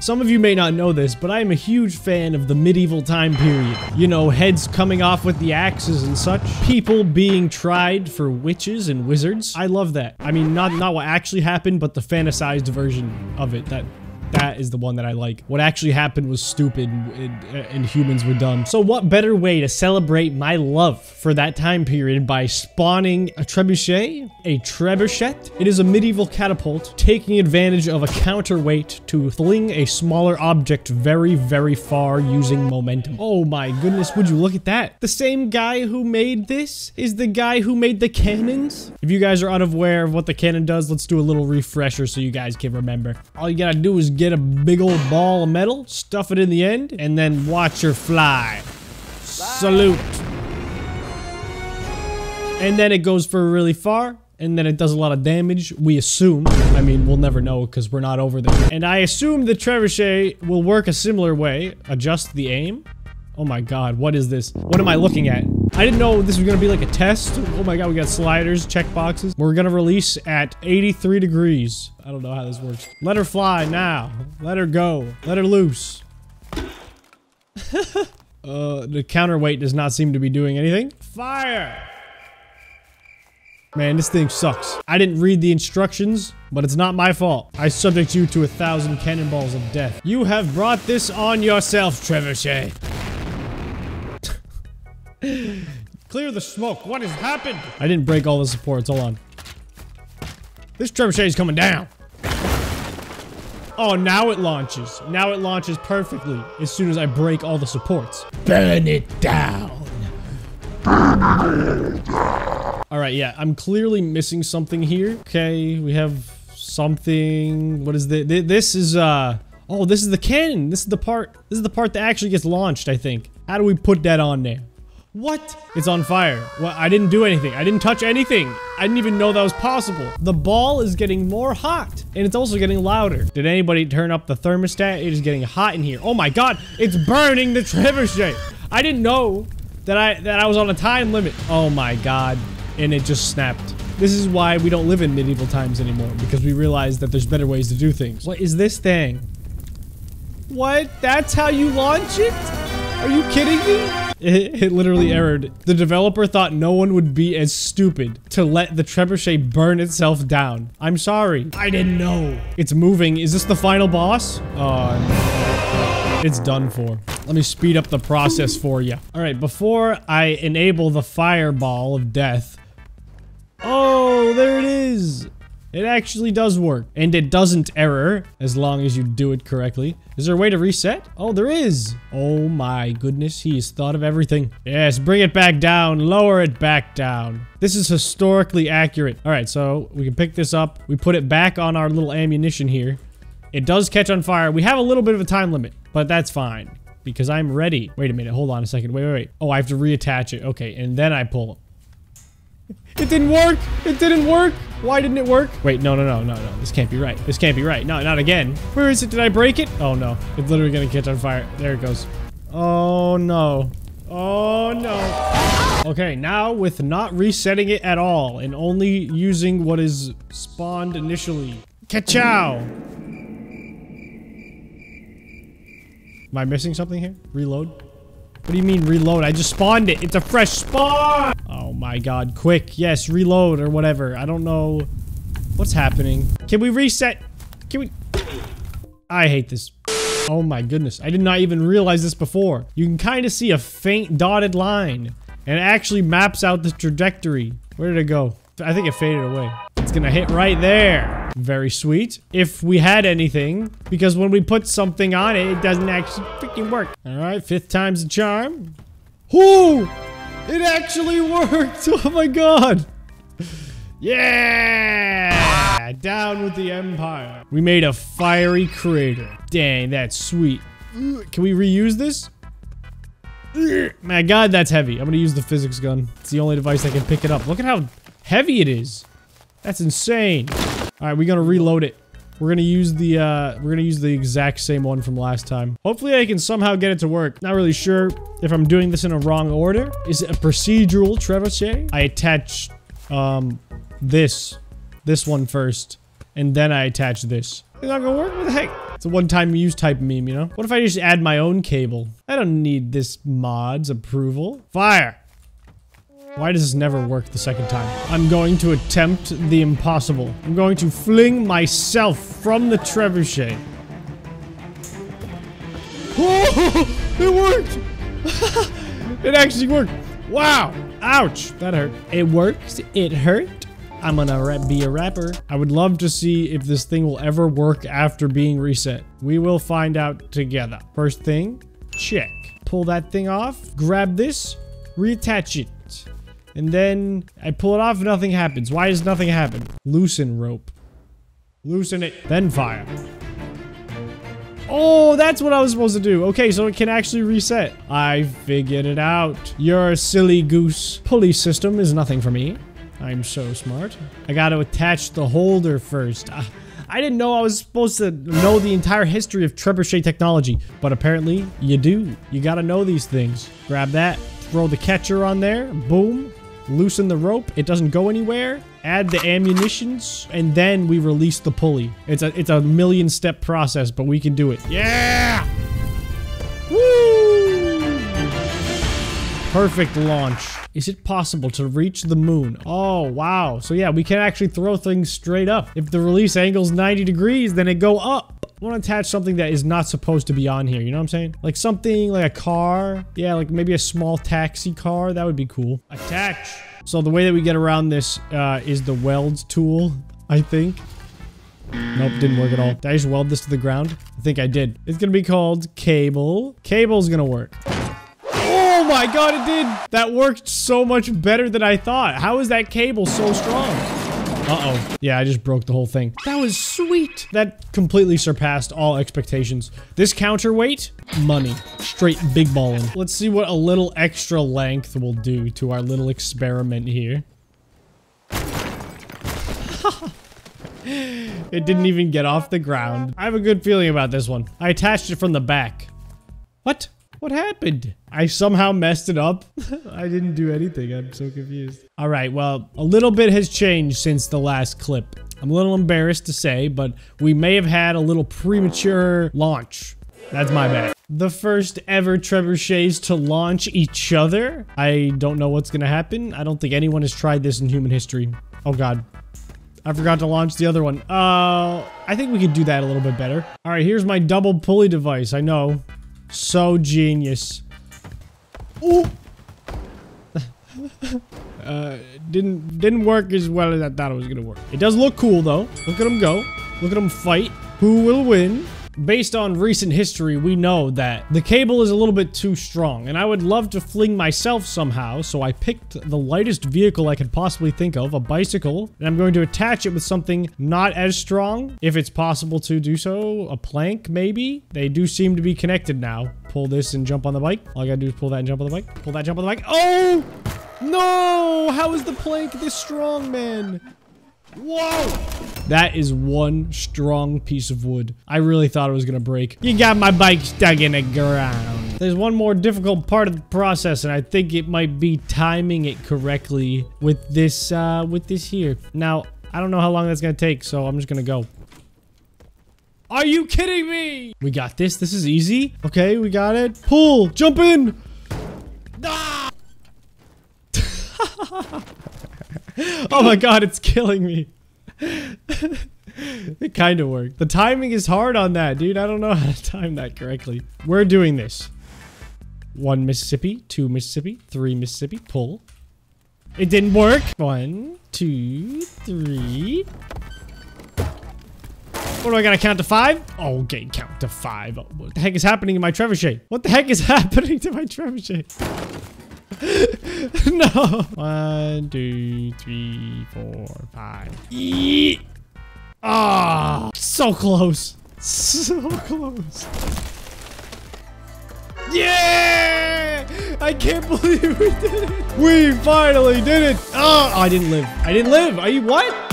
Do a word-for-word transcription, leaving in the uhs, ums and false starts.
Some of you may not know this, but I am a huge fan of the medieval time period. You know, heads coming off with the axes and such. People being tried for witches and wizards. I love that. I mean, not, not what actually happened, but the fantasized version of it. That... That is the one that I like. What actually happened was stupid and, and, and humans were dumb. So what better way to celebrate my love for that time period by spawning a trebuchet? A trebuchet? It is a medieval catapult taking advantage of a counterweight to fling a smaller object very, very far using momentum. Oh my goodness, would you look at that? The same guy who made this is the guy who made the cannons. If you guys are unaware of what the cannon does, let's do a little refresher so you guys can remember. All you gotta do is get a big old ball of metal, stuff it in the end, and then watch her fly. Salute. And then it goes for really far, and then it does a lot of damage, we assume. I mean, we'll never know because we're not over there. And I assume the trebuchet will work a similar way. Adjust the aim. Oh my god, what is this? What am I looking at? I didn't know this was gonna be like a test. Oh my god, we got sliders, checkboxes. We're gonna release at eighty-three degrees. I don't know how this works. Let her fly now. Let her go. Let her loose. uh, the counterweight does not seem to be doing anything. Fire! Man, this thing sucks. I didn't read the instructions, but it's not my fault. I subject you to a thousand cannonballs of death. You have brought this on yourself, Trebuchet. Clear the smoke. What has happened? I didn't break all the supports. Hold on. This trebuchet is coming down. Oh, now it launches. Now it launches perfectly as soon as I break all the supports. Burn it down. Burn it down. All right, yeah. I'm clearly missing something here. Okay, we have something. What is this? This is, uh... Oh, this is the cannon. This is the part. This is the part that actually gets launched, I think. How do we put that on there? What? It's on fire. Well, I didn't do anything. I didn't touch anything. I didn't even know that was possible. The ball is getting more hot, and it's also getting louder. Did anybody turn up the thermostat? It is getting hot in here. Oh my god, it's burning the trebuchet. I didn't know that I that I was on a time limit. Oh my god, and it just snapped. This is why we don't live in medieval times anymore, because we realize that there's better ways to do things. What is this thing? What? That's how you launch it? Are you kidding me? It, it literally errored. The developer thought no one would be as stupid to let the trebuchet burn itself down. I'm sorry. I didn't know. It's moving. Is this the final boss? Oh, it's done for. Let me speed up the process for you. All right, before I enable the fireball of death. Oh, there it is. It actually does work. And it doesn't error as long as you do it correctly. Is there a way to reset? Oh, there is. Oh my goodness. He has thought of everything. Yes, bring it back down. Lower it back down. This is historically accurate. All right, so we can pick this up. We put it back on our little ammunition here. It does catch on fire. We have a little bit of a time limit, but that's fine because I'm ready. Wait a minute. Hold on a second. Wait, wait, wait. Oh, I have to reattach it. Okay, and then I pull it. It didn't work! It didn't work! Why didn't it work? Wait, no, no, no, no, no. This can't be right. This can't be right. No, not again. Where is it? Did I break it? Oh, no. It's literally gonna catch on fire. There it goes. Oh, no. Oh, no. Okay, now with not resetting it at all and only using what is spawned initially. Ka-chow! Am I missing something here? Reload? What do you mean reload? I just spawned it. It's a fresh spawn. Oh my god. Quick. Yes, reload or whatever. I don't know what's happening. Can we reset? Can we? I hate this. Oh my goodness. I did not even realize this before. You can kind of see a faint dotted line and it actually maps out the trajectory. Where did it go? I think it faded away. It's gonna hit right there. Very sweet. If we had anything, because when we put something on it, it doesn't actually freaking work. All right, fifth time's a charm. Whoo! It actually worked! Oh my god! Yeah! Down with the empire. We made a fiery crater. Dang, that's sweet. Can we reuse this? My god, that's heavy. I'm gonna use the physics gun. It's the only device that can pick it up. Look at how heavy it is. That's insane. All right, we're gonna reload it. We're gonna use the uh we're gonna use the exact same one from last time. Hopefully I can somehow get it to work. Not really sure if I'm doing this in a wrong order. Is it a procedural trebuchet? I attach um this this one first and then I attach this. It's not gonna work. What the heck? It's a one-time use type meme, you know? What if I just add my own cable? I don't need this mod's approval. Fire! Why does this never work the second time? I'm going to attempt the impossible. I'm going to fling myself from the trebuchet. Oh, it worked! It actually worked. Wow. Ouch. That hurt. It works. It hurt. I'm gonna be a rapper. I would love to see if this thing will ever work after being reset. We will find out together. First thing, check. Pull that thing off. Grab this. Reattach it. And then I pull it off, nothing happens. Why does nothing happen? Loosen rope. Loosen it. Then fire. Oh, that's what I was supposed to do. Okay, so it can actually reset. I figured it out. Your silly goose pulley system is nothing for me. I'm so smart. I got to attach the holder first. I, I didn't know I was supposed to know the entire history of trebuchet technology, but apparently you do. You got to know these things. Grab that. Throw the catcher on there. Boom. Loosen the rope. It doesn't go anywhere. Add the ammunitions, and then we release the pulley. It's a it's a million step process, but we can do it. Yeah! Woo! Perfect launch. Is it possible to reach the moon? Oh, wow. So yeah, we can actually throw things straight up. If the release angle's ninety degrees, then it go up. I want to attach something that is not supposed to be on here. You know what I'm saying? Like something like a car. Yeah, like maybe a small taxi car. That would be cool. Attach. So the way that we get around this uh, is the weld tool, I think. Nope, didn't work at all. Did I just weld this to the ground? I think I did. It's going to be called cable. Cable's going to work. Oh my God, it did. That worked so much better than I thought. How is that cable so strong? Uh-oh. Yeah, I just broke the whole thing. That was sweet. That completely surpassed all expectations. This counterweight, money. Straight big ballin'. Let's see what a little extra length will do to our little experiment here. It didn't even get off the ground. I have a good feeling about this one. I attached it from the back. What? What happened? I somehow messed it up. I didn't do anything. I'm so confused. All right, well, a little bit has changed since the last clip. I'm a little embarrassed to say, but we may have had a little premature launch. That's my bad. The first ever trebuchets to launch each other. I don't know what's gonna happen. I don't think anyone has tried this in human history. Oh God. I forgot to launch the other one. Uh, I think we could do that a little bit better. All right, here's my double pulley device. I know. So genius. Ooh. uh, didn't didn't work as well as I thought it was gonna work. It does look cool though. Look at him go. Look at him fight. Who will win? Based on recent history, we know that the cable is a little bit too strong, and I would love to fling myself somehow, so I picked the lightest vehicle I could possibly think of, a bicycle, and I'm going to attach it with something not as strong, if it's possible to do so, a plank maybe? They do seem to be connected now. Pull this and jump on the bike. All I gotta do is pull that and jump on the bike. Pull that, jump on the bike. Oh! No! How is the plank this strong, man? Whoa! That is one strong piece of wood. I really thought it was gonna break. You got my bike stuck in the ground. There's one more difficult part of the process, and I think it might be timing it correctly with this, uh, with this here. Now, I don't know how long that's gonna take, so I'm just gonna go. Are you kidding me? We got this. This is easy. Okay, we got it. Pull. Jump in. Ah! Oh my God, it's killing me. It kind of worked. The timing is hard on that, dude. I don't know how to time that correctly. We're doing this. One Mississippi, two Mississippi, three Mississippi, pull. It didn't work. One, two, three. What do I gotta count to five? Okay, count to five. What the heck is happening to my trebuchet? What the heck is happening to my trebuchet? No. One, two, three, four, five. Eee. Ah, so close. So close. Yeah! I can't believe we did it. We finally did it. Oh, I didn't live. I didn't live. Are you what?